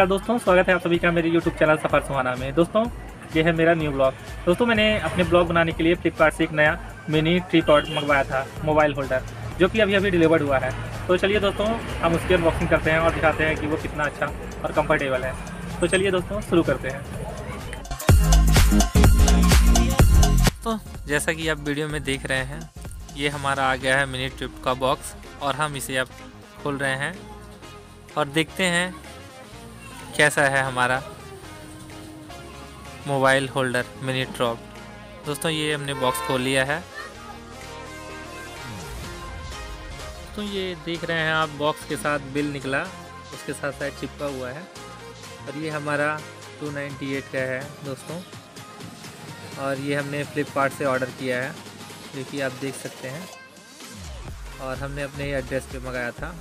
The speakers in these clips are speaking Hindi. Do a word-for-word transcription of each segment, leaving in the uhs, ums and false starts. नमस्कार दोस्तों, स्वागत है आप सभी का मेरे YouTube चैनल सफ़र सुहाना में। दोस्तों ये है मेरा न्यू ब्लॉग। दोस्तों मैंने अपने ब्लॉग बनाने के लिए फ्लिपकार्ट से एक नया मिनी ट्रिपॉड मंगवाया था, मोबाइल होल्डर, जो कि अभी अभी डिलीवर्ड हुआ है। तो चलिए दोस्तों हम उसकी अनबॉक्सिंग करते हैं और दिखाते हैं कि वो कितना अच्छा और कम्फर्टेबल है। तो चलिए दोस्तों शुरू करते हैं। तो जैसा कि आप वीडियो में देख रहे हैं, ये हमारा आ गया है मिनी ट्रिप का बॉक्स और हम इसे अब खोल रहे हैं और देखते हैं कैसा है हमारा मोबाइल होल्डर मिनी ट्रॉप। दोस्तों ये हमने बॉक्स खोल लिया है। तो ये देख रहे हैं आप, बॉक्स के साथ बिल निकला, उसके साथ साथ चिपका हुआ है। और ये हमारा दो सौ अट्ठानवे का है दोस्तों, और ये हमने फ्लिपकार्ट से ऑर्डर किया है, जो कि आप देख सकते हैं, और हमने अपने एड्रेस पे मंगाया था।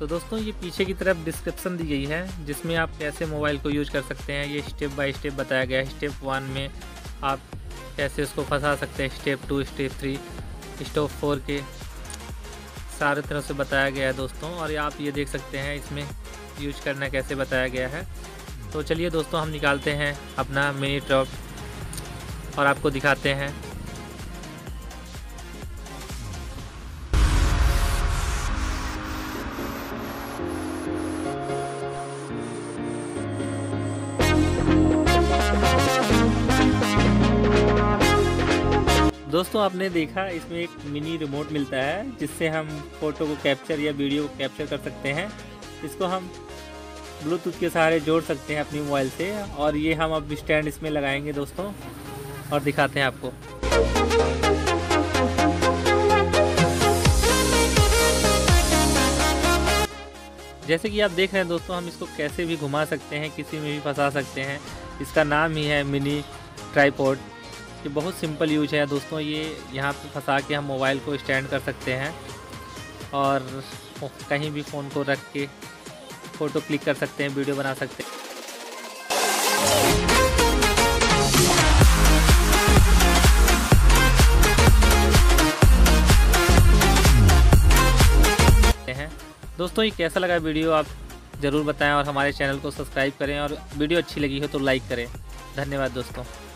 तो दोस्तों ये पीछे की तरफ डिस्क्रिप्शन दी गई है, जिसमें आप कैसे मोबाइल को यूज़ कर सकते हैं। ये स्टेप बाय स्टेप बताया गया है। स्टेप वन में आप कैसे उसको फंसा सकते हैं, step two, step three, step four के सारे तरह से बताया गया है दोस्तों। और आप ये देख सकते हैं इसमें यूज करना कैसे बताया गया है। तो चलिए दोस्तों हम निकालते हैं अपना मिनी ट्रॉप और आपको दिखाते हैं। दोस्तों आपने देखा, इसमें एक मिनी रिमोट मिलता है, जिससे हम फ़ोटो को कैप्चर या वीडियो को कैप्चर कर सकते हैं। इसको हम ब्लूटूथ के सहारे जोड़ सकते हैं अपने मोबाइल से। और ये हम अब स्टैंड इसमें लगाएंगे दोस्तों और दिखाते हैं आपको। जैसे कि आप देख रहे हैं दोस्तों, हम इसको कैसे भी घुमा सकते हैं, किसी में भी फंसा सकते हैं। इसका नाम ही है मिनी ट्राइपॉड। ये बहुत सिंपल यूज है दोस्तों। ये यहाँ पे फंसा के हम मोबाइल को स्टैंड कर सकते हैं और कहीं भी फ़ोन को रख के फ़ोटो क्लिक कर सकते हैं, वीडियो बना सकते हैं। दोस्तों ये कैसा लगा वीडियो आप ज़रूर बताएं और हमारे चैनल को सब्सक्राइब करें, और वीडियो अच्छी लगी हो तो लाइक करें। धन्यवाद दोस्तों।